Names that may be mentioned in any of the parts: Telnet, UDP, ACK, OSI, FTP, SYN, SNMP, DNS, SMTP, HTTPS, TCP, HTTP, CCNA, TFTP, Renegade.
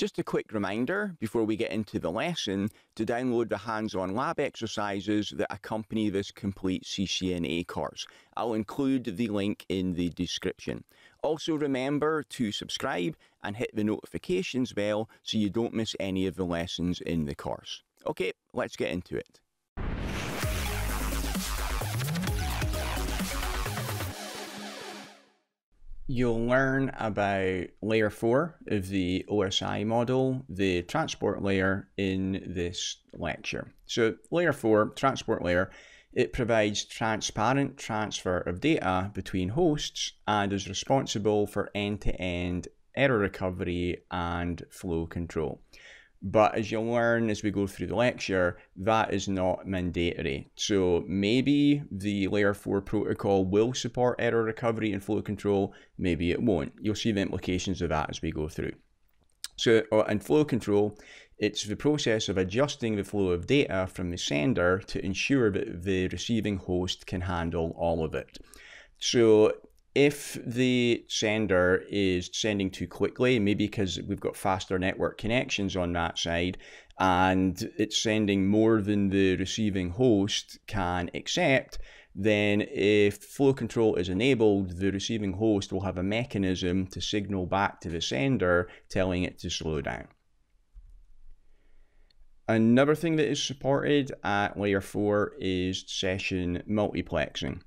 Just a quick reminder before we get into the lesson to download the hands-on lab exercises that accompany this complete CCNA course. I'll include the link in the description. Also remember to subscribe and hit the notifications bell so you don't miss any of the lessons in the course. Okay, let's get into it. You'll learn about layer 4 of the OSI model, the transport layer, in this lecture. So layer 4, transport layer, it provides transparent transfer of data between hosts and is responsible for end-to-end error recovery and flow control. But as you'll learn as we go through the lecture, that is not mandatory. So maybe the layer 4 protocol will support error recovery and flow control, maybe it won't. You'll see the implications of that as we go through. So, and flow control, it's the process of adjusting the flow of data from the sender to ensure that the receiving host can handle all of it. So if the sender is sending too quickly, maybe because we've got faster network connections on that side, and it's sending more than the receiving host can accept, then if flow control is enabled, the receiving host will have a mechanism to signal back to the sender telling it to slow down. Another thing that is supported at layer 4 is session multiplexing.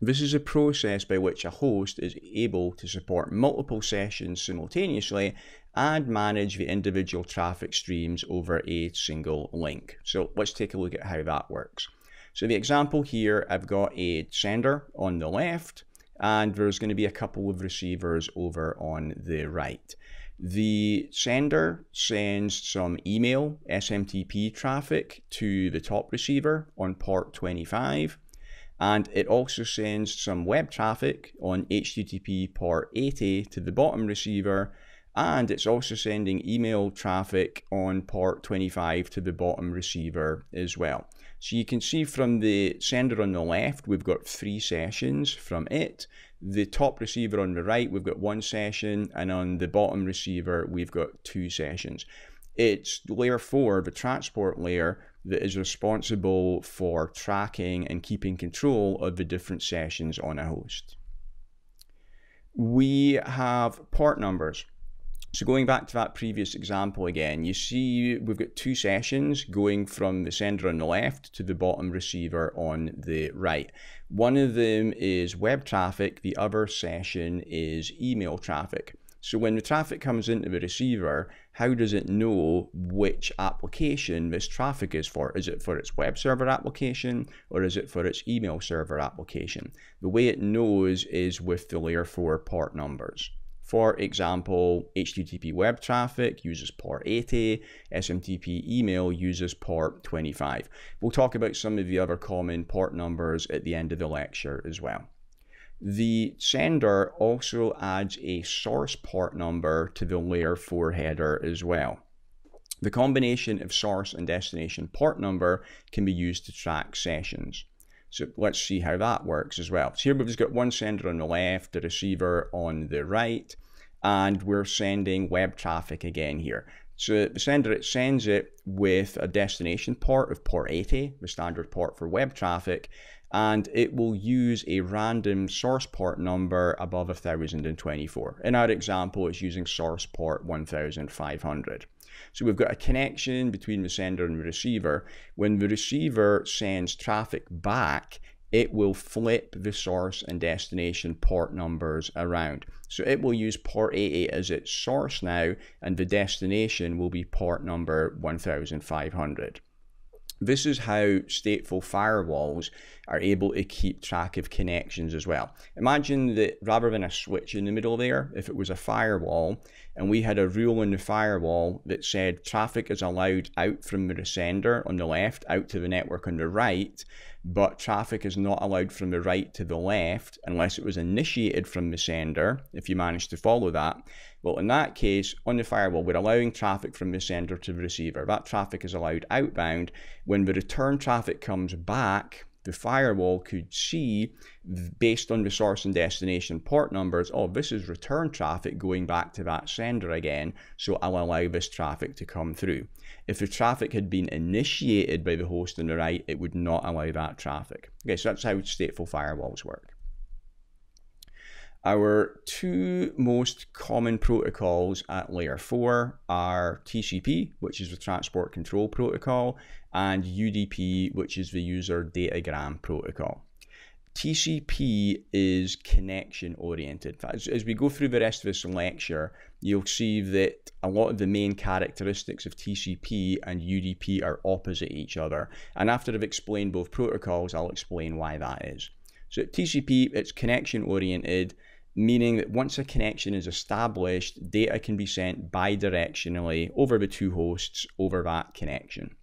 This is a process by which a host is able to support multiple sessions simultaneously and manage the individual traffic streams over a single link. So let's take a look at how that works. So the example here, I've got a sender on the left, and there's going to be a couple of receivers over on the right. The sender sends some email SMTP traffic to the top receiver on port 25. And it also sends some web traffic on HTTP port 80 to the bottom receiver, and it's also sending email traffic on port 25 to the bottom receiver as well. So you can see from the sender on the left, we've got 3 sessions from it. The top receiver on the right, we've got 1 session, and on the bottom receiver, we've got 2 sessions. It's layer 4, the transport layer, that is responsible for tracking and keeping control of the different sessions on a host. We have port numbers. So going back to that previous example again, you see we've got 2 sessions going from the sender on the left to the bottom receiver on the right. One of them is web traffic, the other session is email traffic. So when the traffic comes into the receiver, how does it know which application this traffic is for? Is it for its web server application, or is it for its email server application? The way it knows is with the layer 4 port numbers. For example, HTTP web traffic uses port 80, SMTP email uses port 25. We'll talk about some of the other common port numbers at the end of the lecture as well. The sender also adds a source port number to the layer 4 header as well. The combination of source and destination port number can be used to track sessions. So let's see how that works as well. So here we've just got 1 sender on the left, the receiver on the right, and we're sending web traffic again here. So the sender, it sends it with a destination port of port 80, the standard port for web traffic, and it will use a random source port number above 1024. In our example, it's using source port 1500. So we've got a connection between the sender and the receiver. When the receiver sends traffic back, it will flip the source and destination port numbers around. So it will use port 80 as its source now, and the destination will be port number 1500. This is how stateful firewalls are able to keep track of connections as well. Imagine that rather than a switch in the middle there, if it was a firewall, and we had a rule in the firewall that said traffic is allowed out from the sender on the left, out to the network on the right, but traffic is not allowed from the right to the left unless it was initiated from the sender, if you manage to follow that. Well, in that case, on the firewall, we're allowing traffic from the sender to the receiver. That traffic is allowed outbound. When the return traffic comes back, the firewall could see, based on the source and destination port numbers, oh, this is return traffic going back to that sender again, so I'll allow this traffic to come through. If the traffic had been initiated by the host on the right, it would not allow that traffic. Okay, so that's how stateful firewalls work. Our two most common protocols at layer 4 are TCP, which is the Transport Control Protocol, and UDP, which is the User Datagram Protocol. TCP is connection oriented. As we go through the rest of this lecture, you'll see that a lot of the main characteristics of TCP and UDP are opposite each other. And after I've explained both protocols, I'll explain why that is. So at TCP, it's connection oriented, meaning that once a connection is established, data can be sent bidirectionally over the two hosts over that connection.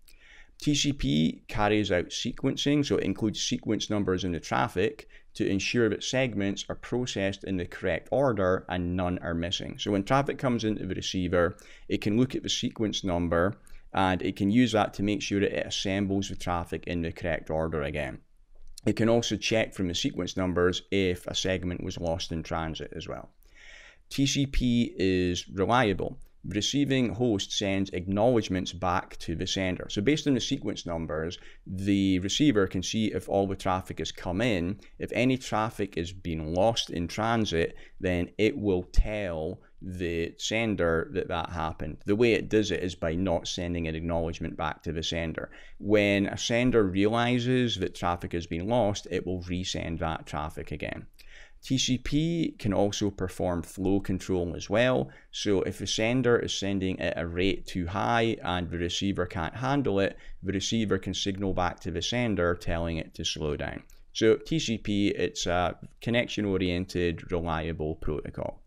TCP carries out sequencing, so it includes sequence numbers in the traffic to ensure that segments are processed in the correct order and none are missing. So when traffic comes into the receiver, it can look at the sequence number and it can use that to make sure that it assembles the traffic in the correct order again. It can also check from the sequence numbers if a segment was lost in transit as well. TCP is reliable. The receiving host sends acknowledgements back to the sender. So based on the sequence numbers, the receiver can see if all the traffic has come in. If any traffic is being lost in transit, then it will tell the sender that that happened. The way it does it is by not sending an acknowledgement back to the sender. When a sender realizes that traffic has been lost, it will resend that traffic again. TCP can also perform flow control as well. So if the sender is sending at a rate too high and the receiver can't handle it, the receiver can signal back to the sender telling it to slow down. So TCP, it's a connection-oriented, reliable protocol.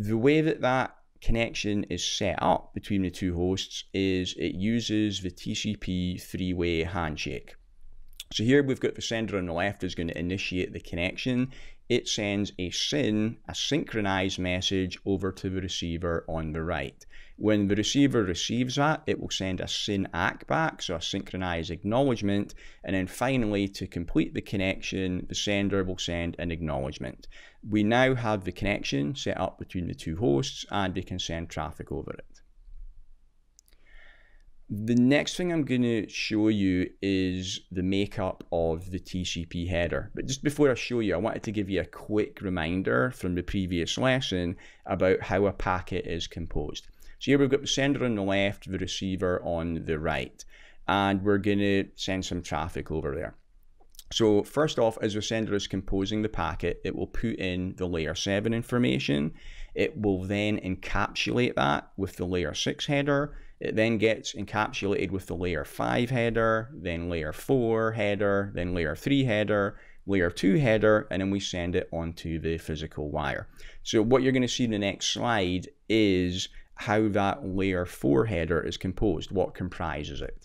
The way that that connection is set up between the two hosts is it uses the TCP three-way handshake. So here we've got the sender on the left is going to initiate the connection. It sends a SYN, a synchronized message, over to the receiver on the right. When the receiver receives that, it will send a SYN ACK back, so a synchronized acknowledgement. And then finally, to complete the connection, the sender will send an acknowledgement. We now have the connection set up between the two hosts and they can send traffic over it. The next thing I'm going to show you is the makeup of the TCP header. But just before I show you, I wanted to give you a quick reminder from the previous lesson about how a packet is composed. So here we've got the sender on the left, the receiver on the right, and we're going to send some traffic over there. So first off, as the sender is composing the packet, it will put in the layer 7 information. It will then encapsulate that with the layer 6 header. It then gets encapsulated with the layer 5 header, then layer 4 header, then layer 3 header, layer 2 header, and then we send it onto the physical wire. So what you're going to see in the next slide is how that layer 4 header is composed, what comprises it.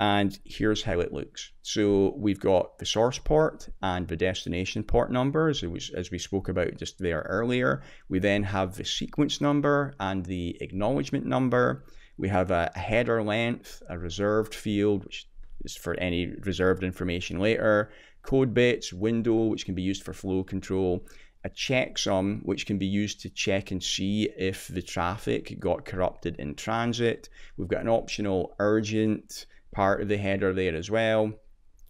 And here's how it looks. So we've got the source port and the destination port numbers, as we spoke about just there earlier. We then have the sequence number and the acknowledgement number. We have a header length, a reserved field, which is for any reserved information later, code bits, window, which can be used for flow control, a checksum, which can be used to check and see if the traffic got corrupted in transit. We've got an optional urgent part of the header there as well.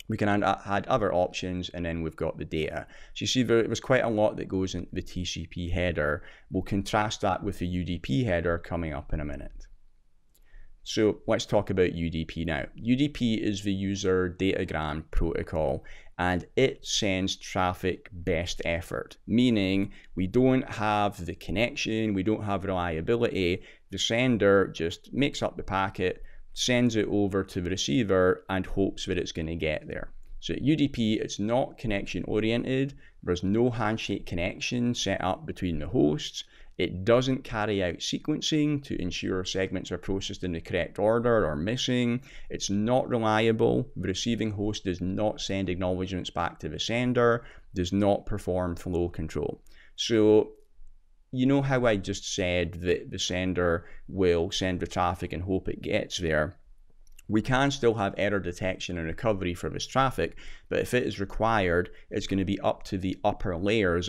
We can add other options, and then we've got the data. So you see there was quite a lot that goes into the TCP header. We'll contrast that with the UDP header coming up in a minute. So let's talk about UDP now. UDP is the User Datagram Protocol, and it sends traffic best effort, meaning we don't have the connection, we don't have reliability. The sender just makes up the packet, sends it over to the receiver and hopes that it's going to get there. So at UDP, it's not connection oriented. There's no handshake connection set up between the hosts. It doesn't carry out sequencing to ensure segments are processed in the correct order or missing. It's not reliable. The receiving host does not send acknowledgements back to the sender, does not perform flow control. So you know how I just said that the sender will send the traffic and hope it gets there? We can still have error detection and recovery for this traffic, but if it is required, it's going to be up to the upper layers,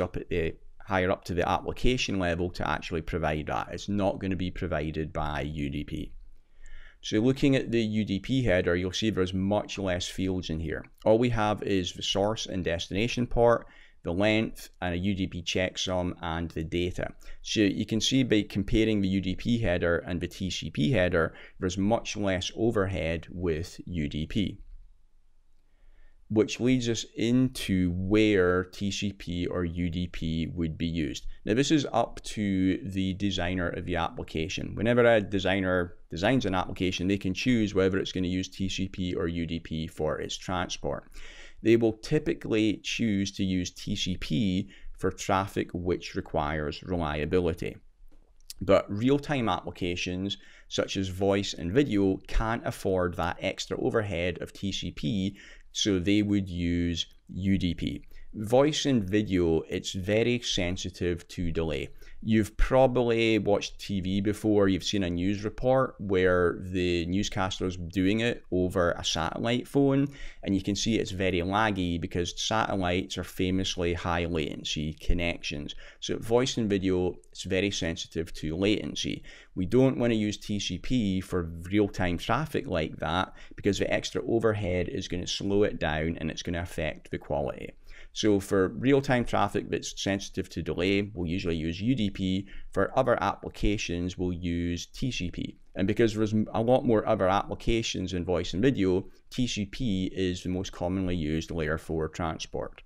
higher up to the application level to actually provide that. It's not going to be provided by UDP. So looking at the UDP header, you'll see there's much less fields in here. All we have is the source and destination port, the length, and a UDP checksum, and the data. So you can see by comparing the UDP header and the TCP header, there's much less overhead with UDP. Which leads us into where TCP or UDP would be used. Now, this is up to the designer of the application. Whenever a designer designs an application, they can choose whether it's going to use TCP or UDP for its transport. They will typically choose to use TCP for traffic which requires reliability. But real-time applications such as voice and video can't afford that extra overhead of TCP, so they would use UDP. Voice and video, it's very sensitive to delay. You've probably watched TV before, you've seen a news report where the newscaster's doing it over a satellite phone, and you can see it's very laggy because satellites are famously high latency connections. So voice and video, it's very sensitive to latency. We don't want to use TCP for real-time traffic like that because the extra overhead is going to slow it down and it's going to affect the quality. So for real-time traffic that's sensitive to delay, we'll usually use UDP. For other applications, we'll use TCP. And because there's a lot more other applications in voice and video, TCP is the most commonly used layer 4 transport.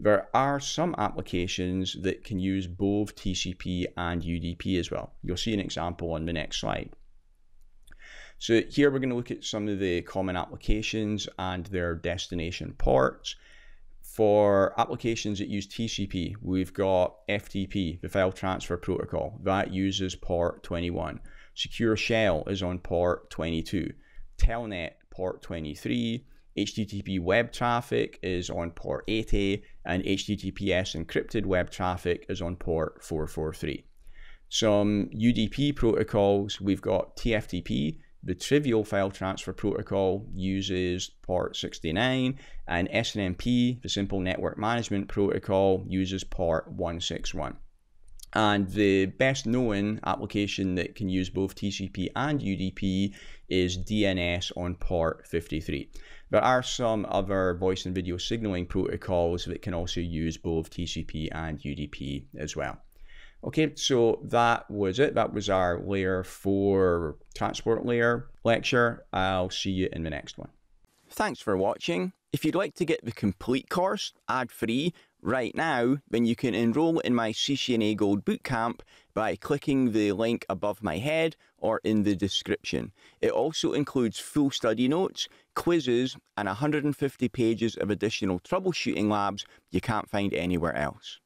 There are some applications that can use both TCP and UDP as well. You'll see an example on the next slide. So here we're going to look at some of the common applications and their destination ports. For applications that use TCP, we've got FTP, the file transfer protocol, that uses port 21. Secure Shell is on port 22. Telnet, port 23. HTTP web traffic is on port 80. And HTTPS encrypted web traffic is on port 443. Some UDP protocols, we've got TFTP. The trivial file transfer protocol uses port 69, and SNMP, the simple network management protocol, uses port 161. And the best known application that can use both TCP and UDP is DNS on port 53. There are some other voice and video signaling protocols that can also use both TCP and UDP as well. Okay, so that was it. That was our layer 4 transport layer lecture. I'll see you in the next one. Thanks for watching. If you'd like to get the complete course ad-free right now, then you can enroll in my CCNA Gold Bootcamp by clicking the link above my head or in the description. It also includes full study notes, quizzes, and 150 pages of additional troubleshooting labs you can't find anywhere else.